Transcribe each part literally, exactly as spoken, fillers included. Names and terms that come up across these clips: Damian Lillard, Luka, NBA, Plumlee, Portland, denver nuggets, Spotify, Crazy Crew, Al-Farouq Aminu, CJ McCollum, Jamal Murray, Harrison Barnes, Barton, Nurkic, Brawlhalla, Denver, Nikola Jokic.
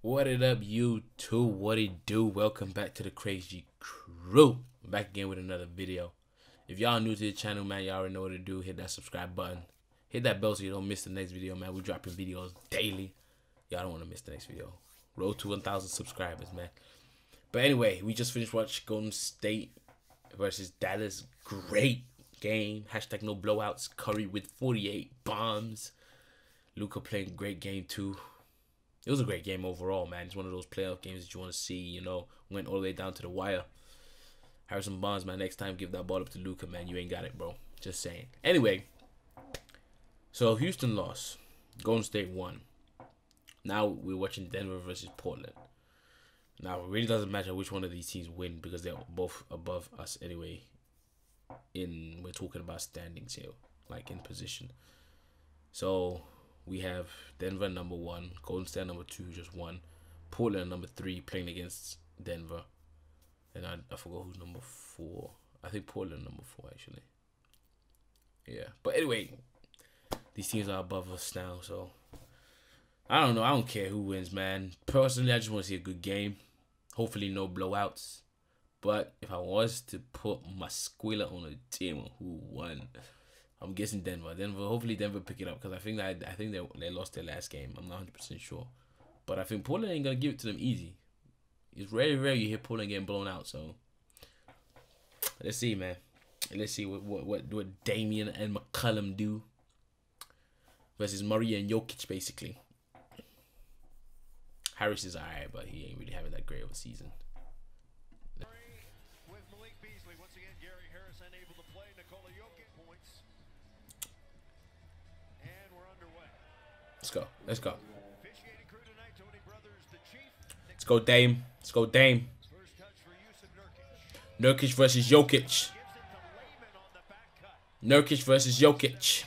What it up, you two? What it do? Welcome back to the Crazy Crew. I'm back again with another video. If y'all new to the channel, man, y'all already know what to do. Hit that subscribe button. Hit that bell so you don't miss the next video, man. We dropping videos daily. Y'all don't want to miss the next video. Road to one thousand subscribers, man. But anyway, we just finished watching Golden State versus Dallas. Great game. Hashtag no blowouts. Curry with forty-eight bombs. Luka playing great game, too. It was a great game overall, man. It's one of those playoff games that you want to see, you know. Went all the way down to the wire. Harrison Barnes, man, next time give that ball up to Luka, man. You ain't got it, bro. Just saying. Anyway, so Houston lost. Golden State won. Now we're watching Denver versus Portland. Now, it really doesn't matter which one of these teams win because they're both above us anyway. In we're talking about standings here, like in position. So we have Denver number one, Golden State number two, just one. Portland number three playing against Denver. And I, I forgot who's number four. I think Portland number four, actually. Yeah. But anyway, these teams are above us now, so I don't know. I don't care who wins, man. Personally, I just want to see a good game. Hopefully, no blowouts. But if I was to put my squealer on a team on who won, I'm guessing Denver. Denver, hopefully Denver pick it up because I think that I think they they lost their last game. I'm not one hundred percent sure, but I think Portland ain't gonna give it to them easy. It's very rare you hear Portland getting blown out. So let's see, man. Let's see what what what, what Damian and McCollum do versus Murray and Jokic, basically. Harris is alright, but he ain't really having that great of a season. Let's go. Let's go. Let's go, Dame. Let's go, Dame. Nurkic versus Jokic. Nurkic versus Jokic.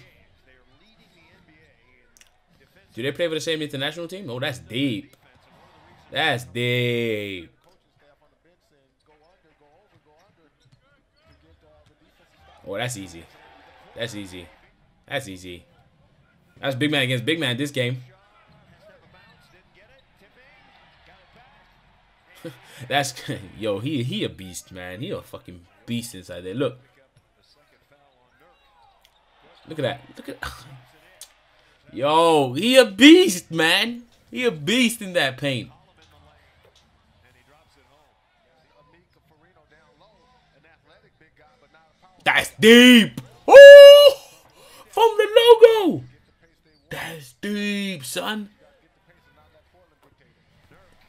Do they play for the same international team? Oh, that's deep. That's deep. Oh, that's easy. That's easy. That's easy. That's big man against big man this game. That's yo, he he a beast, man. He a fucking beast inside there. Look. Look at that. Look at yo, he a beast, man. He a beast in that paint. That's deep. Oh, from the logo. That's deep, son.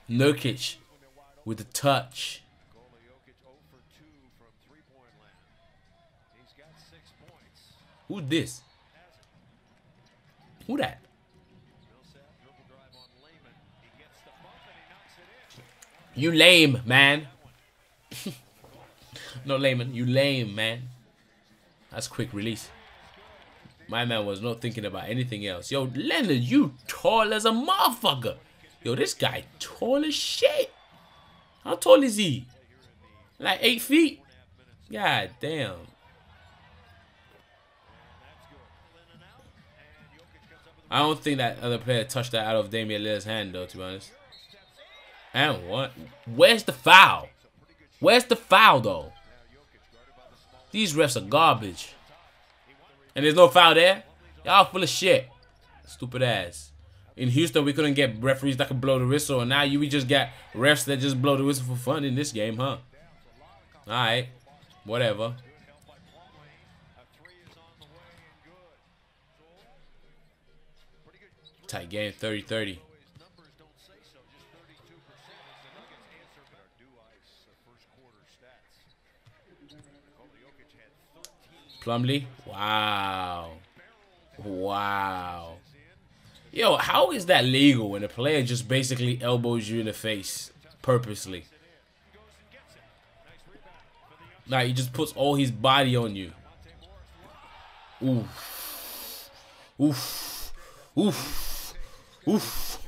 Nurkic with the touch. Who's this? Who that? You lame, man. No, layman. You lame, man. That's quick release. My man was not thinking about anything else. Yo, Leonard, you tall as a motherfucker. Yo, this guy tall as shit. How tall is he? Like eight feet? God damn. I don't think that other player touched that out of Damian Lillard's hand, though, to be honest. And what? Where's the foul? Where's the foul, though? These refs are garbage. And there's no foul there? Y'all full of shit. Stupid ass. In Houston, we couldn't get referees that could blow the whistle. And now you we just got refs that just blow the whistle for fun in this game, huh? Alright. Whatever. Tight game, thirty thirty. Plumlee, wow, wow, yo, how is that legal when a player just basically elbows you in the face purposely? Like he just puts all his body on you. Oof, oof, oof,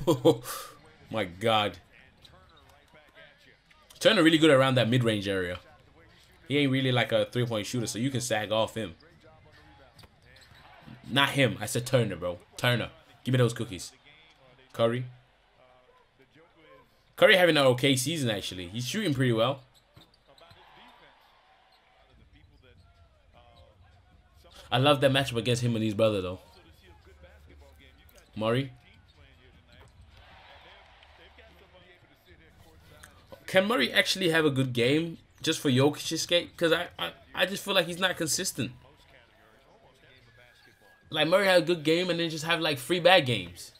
oof. My God, Turner really good around that mid-range area. He ain't really like a three-point shooter, so you can sag off him. Not him. I said Turner, bro. Turner. Give me those cookies. Curry. Curry having an okay season, actually. He's shooting pretty well. I love that matchup against him and his brother, though. Murray. Can Murray actually have a good game just for Jokic's sake? Because I, I, I just feel like he's not consistent. Like, Murray had a good game and then just have, like, three bad games.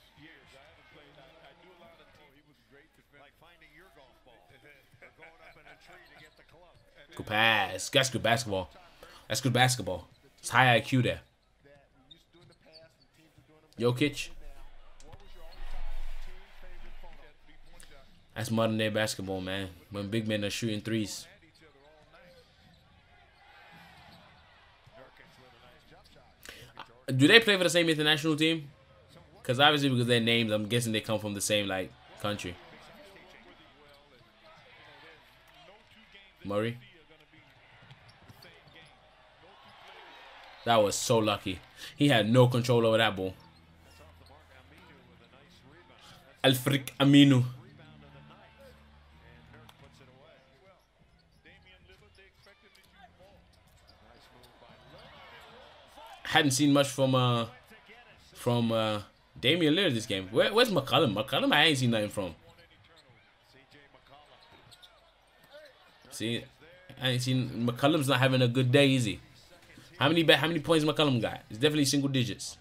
Good pass. That's good basketball. That's good basketball. It's high I Q there. Jokic. That's modern day basketball, man. When big men are shooting threes. Do they play for the same international team? Because obviously because their names, I'm guessing they come from the same, like, country. Murray. That was so lucky. He had no control over that ball. Al-Farouq Aminu. Hadn't seen much from uh from uh Damian Lillard this game. Where, where's McCollum? McCollum, I ain't seen nothing from. See, I ain't seen. McCollum's not having a good day, is he? How many how many points McCollum got? It's definitely single digits.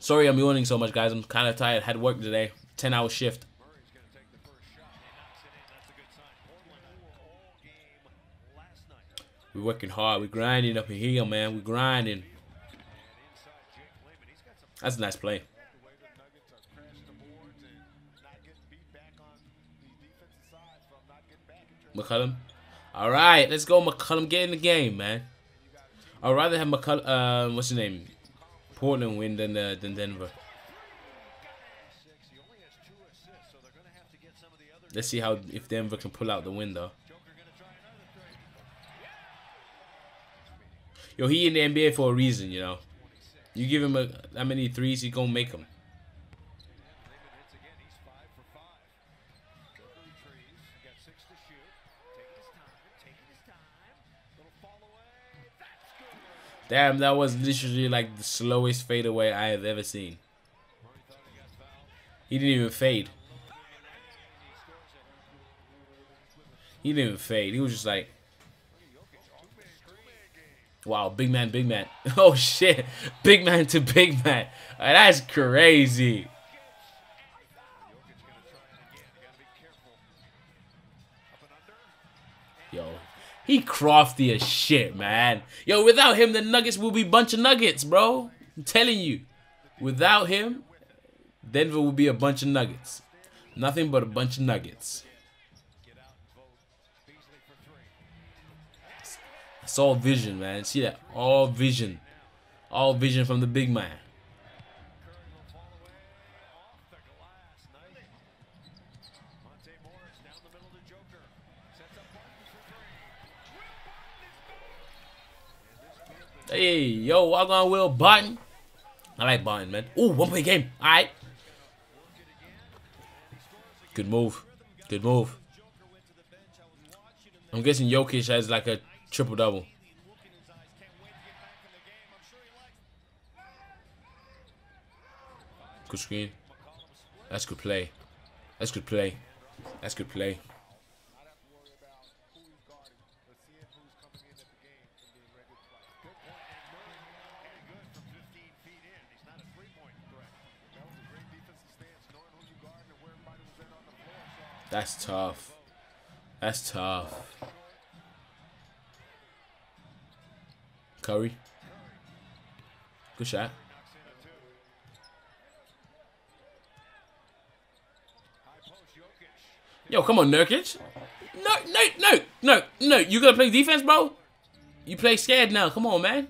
Sorry, I'm yawning so much, guys. I'm kind of tired. Had work today, ten-hour shift. We're working hard. We're grinding up in here, man. We're grinding. That's a nice play. McCollum. All right, let's go, McCollum. Get in the game, man. I'd rather have McCollum. Uh, what's his name? Portland win than uh, than Denver. Let's see how if Denver can pull out the win though. Yo, he in the N B A for a reason, you know. You give him a, that many threes, he gonna make them. Damn, that was literally like the slowest fadeaway I have ever seen. He didn't even fade. He didn't even fade. He was just like, wow, big man, big man. Oh, shit. Big man to big man. That's crazy. Yo. He crafty as shit, man. Yo, without him, the Nuggets will be a bunch of Nuggets, bro. I'm telling you. Without him, Denver will be a bunch of Nuggets. Nothing but a bunch of Nuggets. It's all vision, man. See that? All vision. All vision from the big man. Hey, yo, walk on Will Barton. I like Barton, man. Ooh, one point game. All right. Good move. Good move. I'm guessing Jokic has like a triple-double. Good screen. That's good play. That's good play. That's good play. That's tough. That's tough. Curry. Good shot. Yo, come on, Nurkic. No, no, no, no, no. You gonna play defense, bro? You play scared now. Come on, man.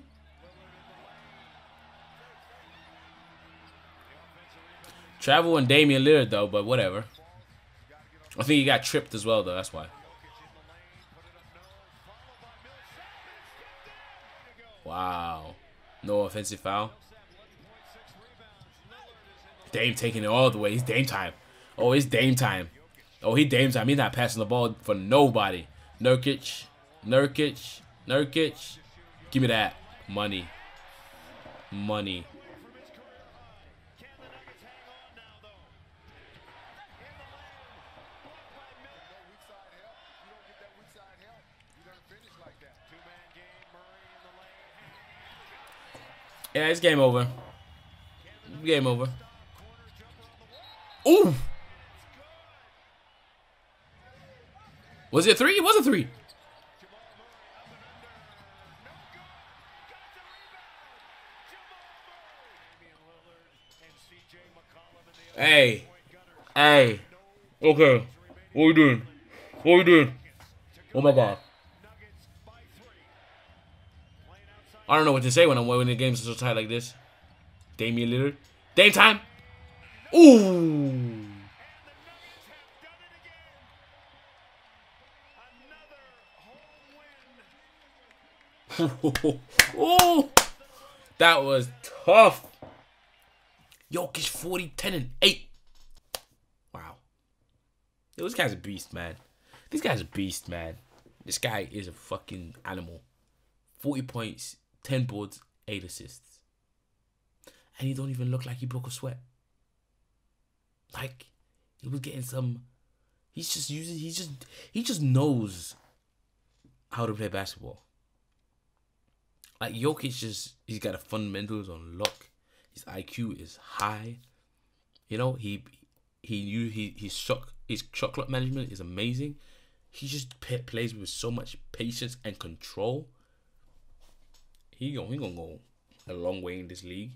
Travel and Damian Lillard, though, but whatever. I think he got tripped as well, though. That's why. Wow. No offensive foul. Dame taking it all the way. It's Dame time. Oh, it's Dame time. Oh, he Dame time. He's not passing the ball for nobody. Nurkic. Nurkic. Nurkic. Give me that. Money. Money. Yeah, it's game over. Game over. Ooh! Was it a three? It was a three. Hey. Hey. Okay. What are we doing? What are we doing? Oh my god. I don't know what to say when I'm winning the games so tight like this. Damian Lillard. Dame time. Ooh. Ooh. That was tough. Jokic forty, ten, and eight. Wow. Yo, this guy's a beast, man. This guy's a beast, man. This guy is a fucking animal. forty points. ten boards, eight assists. And he don't even look like he broke a sweat. Like, he was getting some... He's just using... He just he just knows how to play basketball. Like, Jokic just... He's got the fundamentals on lock. His I Q is high. You know, he... he, he his, shot, his shot clock management is amazing. He just play, plays with so much patience and control. He gonna, he gonna go a long way in this league.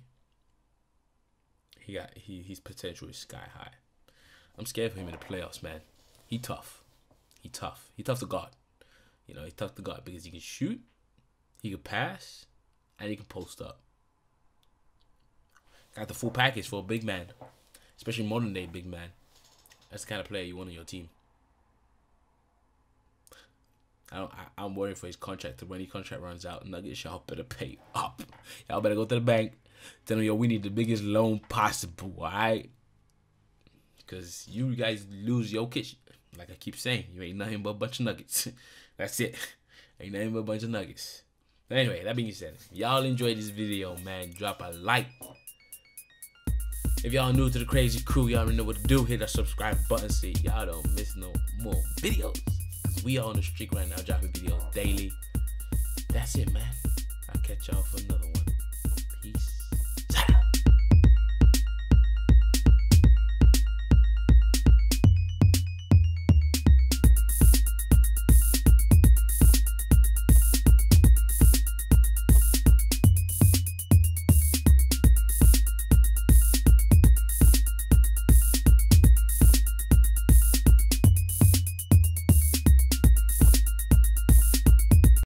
He got he his potential is sky high. I'm scared for him in the playoffs, man. He tough. He tough. He tough to guard. You know, he tough to guard because he can shoot, he can pass, and he can post up. Got the full package for a big man. Especially modern day big man. That's the kind of player you want on your team. I don't, I, I'm worried for his contract. When his contract runs out, Nuggets, y'all better pay up. Y'all better go to the bank. Tell them, yo, we need the biggest loan possible, all right? Because you guys lose Jokic. Like I keep saying, you ain't nothing but a bunch of Nuggets. That's it. Ain't nothing but a bunch of Nuggets. But anyway, that being said, y'all enjoyed this video, man. Drop a like. If y'all new to the Crazy Crew, y'all already know what to do. Hit that subscribe button so y'all don't miss no more videos. We are on the streak right now, dropping videos daily. That's it, man. I'll catch y'all for another one.